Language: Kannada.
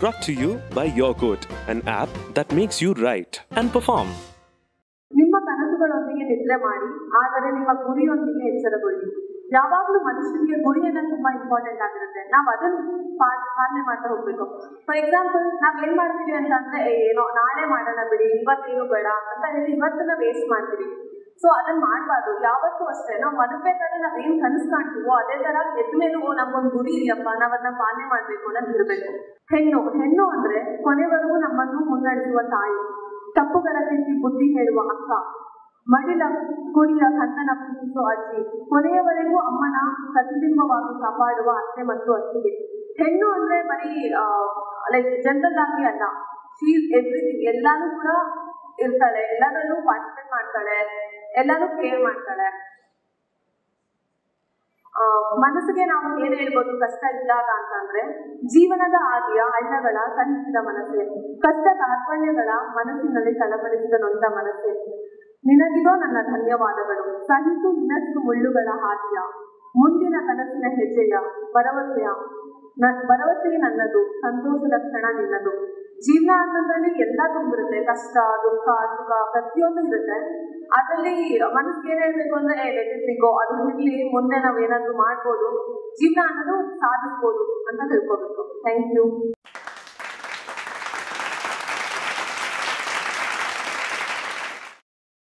brought to you by YourGood, an app that makes you write and perform. ನಿಮ್ಮ ಕನಸುಗಳೊಂದಿಗೆ ನಿದ್ರೆ ಮಾಡಿ, ಆದರೆ ನಿಮ್ಮ ಗುರಿಯೊಂದಿಗೆ ಎಚ್ಚರಗೊಳ್ಳಿ. ಯಾವಾಗಲೂ ಮನುಷ್ಯನಿಗೆ ಗುರಿಯನ್ನು ತುಂಬಾ ಇಂಪಾರ್ಟೆಂಟ್ ಆಗಿರುತ್ತೆ. ನಾವು ಅದನ್ನು ಪಾಲನೆ ಮಾಡ್ತಾ ಹೋಗ್ಬೇಕು. ಫಾರ್ ಎಕ್ಸಾಂಪಲ್, ನಾವ್ ಏನ್ ಮಾಡ್ತೀವಿ ಅಂತಂದ್ರೆ, ಏನೋ ನಾಳೆ ಮಾಡೋಣ ಬಿಡಿ, ಇವತ್ತೇನು ಬೇಡ ಅಂತ ಹೇಳಿ ಇವತ್ತನ್ನ ವೇಸ್ಟ್ ಮಾಡ್ತೀವಿ. ಸೊ ಅದನ್ನ ಮಾಡಬಾರ್ದು. ಯಾವತ್ತೂ ಅಷ್ಟೇ, ನಾವು ಮದುವೆದಾದ್ರೆ ನಾವ್ ಏನ್ ಕನಸು ಕಾಣ್ತೀವೋ ಅದೇ ತರ ಎದ್ದ ಮೇಲೂ ನಮ್ಗೊಂದು ಗುರಿ ಇದೆಯಪ್ಪ, ನಾವ್ ಅದನ್ನ ಪಾಲನೆ ಮಾಡ್ಬೇಕು ಅನ್ನೋದು ಇರಬೇಕು. ಹೆಣ್ಣು ಅಂದ್ರೆ ಕೊನೆವರೆಗೂ ನಮ್ಮನ್ನು ಮುನ್ನಡೆಸುವ ತಾಯಿ, ತಪ್ಪುಗಳ ತಿಂಡಿ ಬುದ್ಧಿ ಹೇಳುವ ಅಕ್ಕ, ಮಡಿಲ ಕುಡಿಯ ಕಣ್ಣನ ಪ್ರೀತಿಸುವ ಅಜ್ಜಿ, ಕೊನೆಯವರೆಗೂ ಅಮ್ಮನ ಪ್ರತಿಬಿಂಬವಾಗಿ ಕಾಪಾಡುವ ಅತ್ತೆ ಮತ್ತು ಅತ್ತಿಗೆ. ಹೆಣ್ಣು ಅಂದ್ರೆ ಬರೀ ಲೈಕ್ ಜನರಲ್ ಆಗಿ ಅಲ್ಲ, ಶೀ ಈಸ್ ಎವ್ರಿಥಿಂಗ್. ಎಲ್ಲಾನು ಕೂಡ ಇರ್ತಾಳೆ, ಎಲ್ಲದರಲ್ಲೂ ಪಾರ್ಟಿಸಿಪೇಟ್ ಮಾಡ್ತಾಳೆ, ಎಲ್ಲಾನು ಕೇರ್ ಮಾಡ್ತಾಳೆ. ಮನಸ್ಸಿಗೆ ನಾವು ಏನ್ ಹೇಳ್ಬೋದು ಕಷ್ಟ ಇದ್ದಾಗ ಅಂತ ಅಂದ್ರೆ, ಜೀವನದ ಹಾದಿಯ ಹಳ್ಳಗಳ ಸಹಿಸಿದ ಮನಸ್ಸೆ, ಕಷ್ಟ ತಾತ್ಪರ್ಯಗಳ ಮನಸ್ಸಿನಲ್ಲಿ ತಳಪಡಿಸಿದ ನೊಂದ ಮನಸ್ಸೆ, ನಿನಗಿರೋ ನನ್ನ ಧನ್ಯವಾದಗಳು, ಸಹಿಸು ಇನ್ನಷ್ಟು ಮುಳ್ಳುಗಳ ಹಾದಿಯ, ಮುಂದಿನ ಕನಸಿನ ಹೆಜ್ಜೆಯ ಭರವಸೆಯೇ ನನ್ನದು, ಸಂತೋಷದ ಕ್ಷಣ ನಿನ್ನದು. ಜೀವನ ಅನ್ನೋದ್ರಲ್ಲಿ ಎಲ್ಲ ತುಂಬಿರುತ್ತೆ, ಕಷ್ಟ ದುಃಖ ಸುಖ ಪ್ರತಿಯೊಂದು ಇರುತ್ತೆ. ಅದರಲ್ಲಿ ಮನಸ್ಸಿಗೆ ಏನ್ ಹೇಳ್ಬೇಕು ಅಂದ್ರೆ, ಲೆಟಿಸ್ಬೇಕು, ಅದು ಇರ್ಲಿ, ಮುಂದೆ ನಾವ್ ಏನಾದ್ರು ಮಾಡ್ಬೋದು, ಜೀವನ ಅನ್ನೋದು ಸಾಧಿಸ್ಬೋದು ಅಂತ ತಿಳ್ಕೋಬೇಕು. Thank you.